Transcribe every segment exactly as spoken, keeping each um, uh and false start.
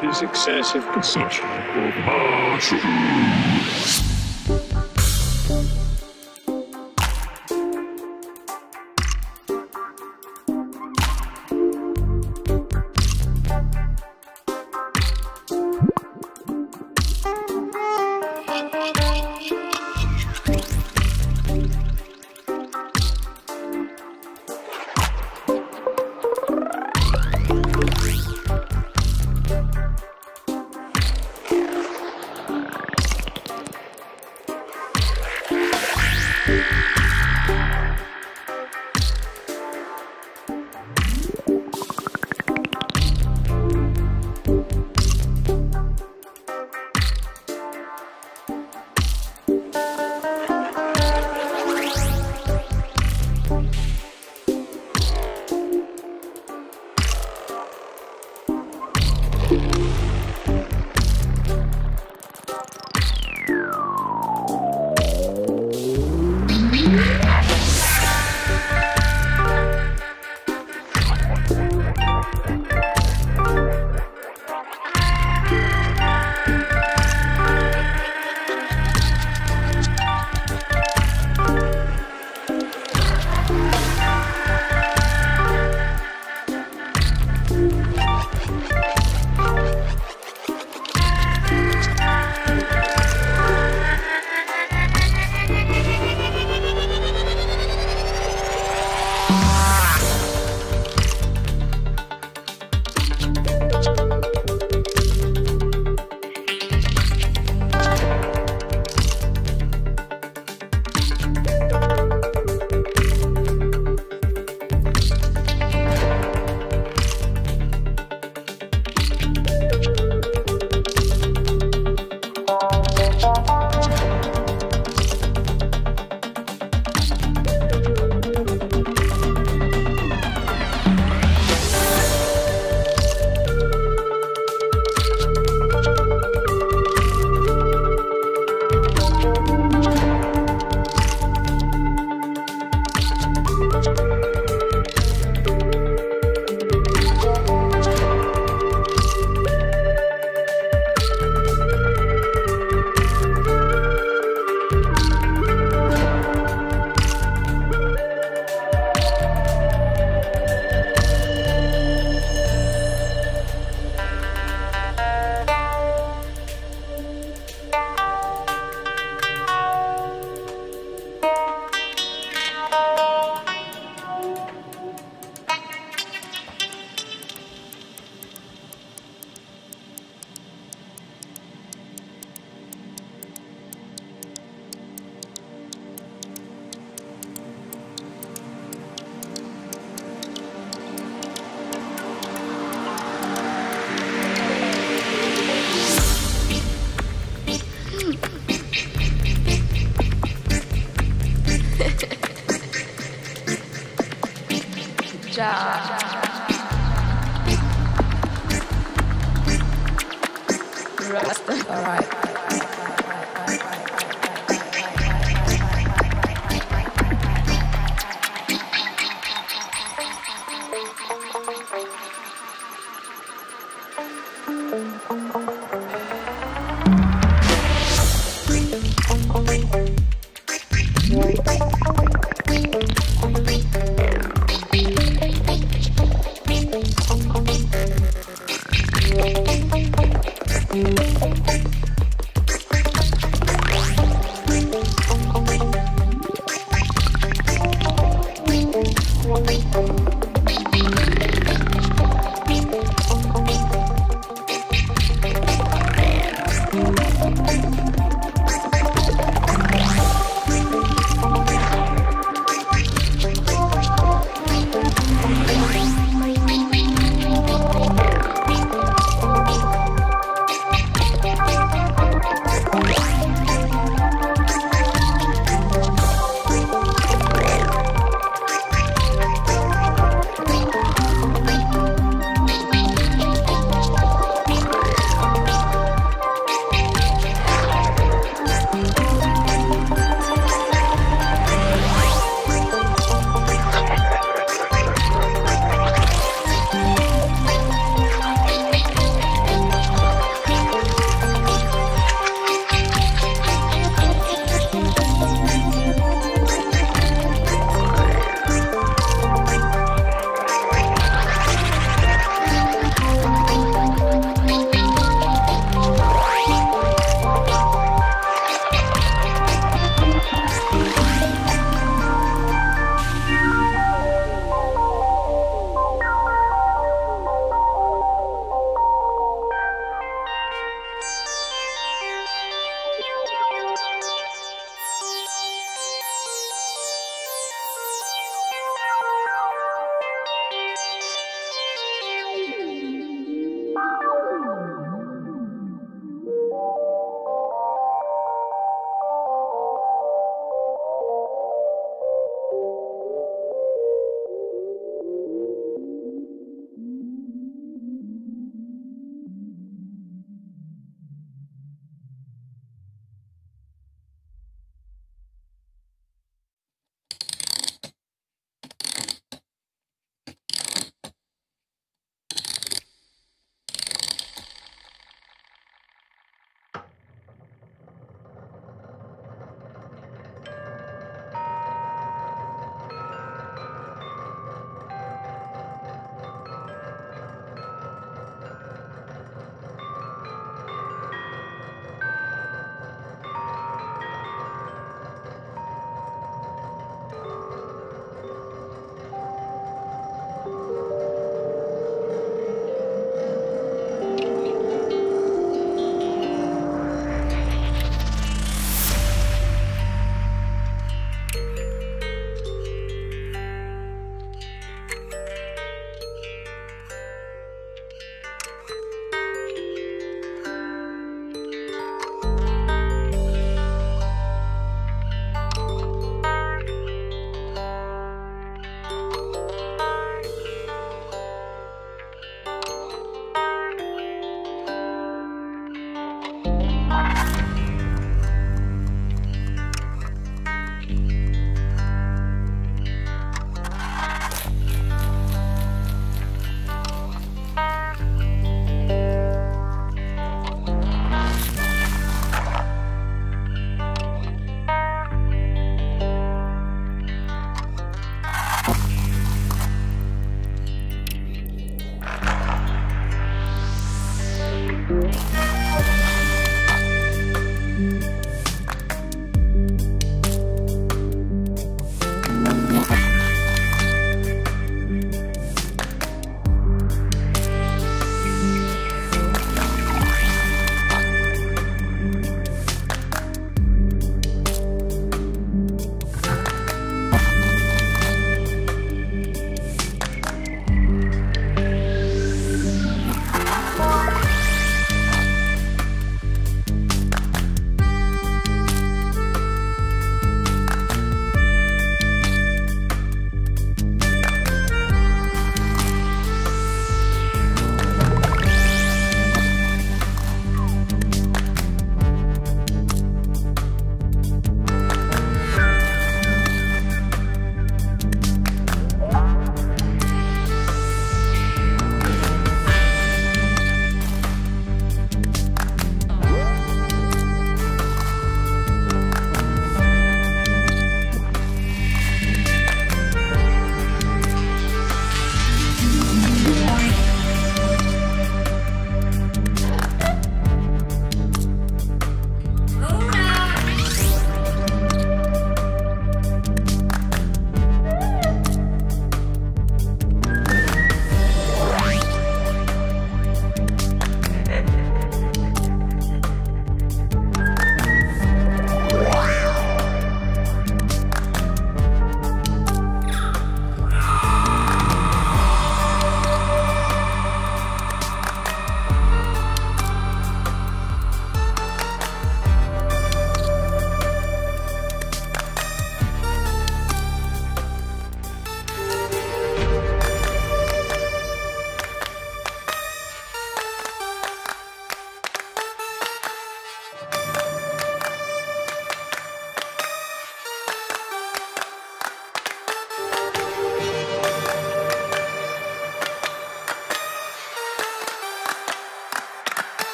His excessive consumption of mushroom. Rasta. All right.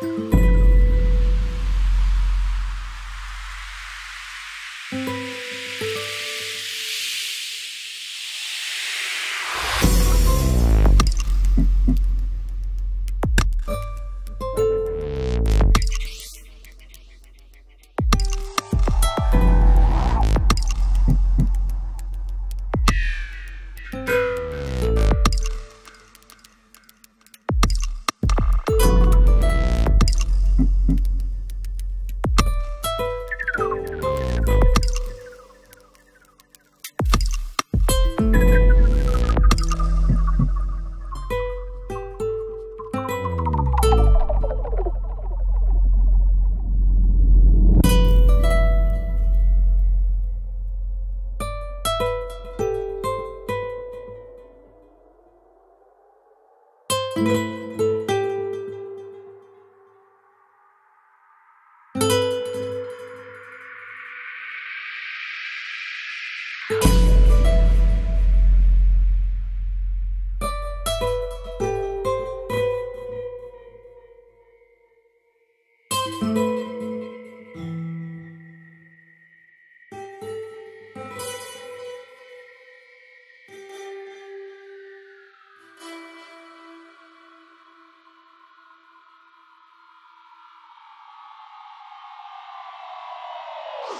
All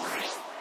right.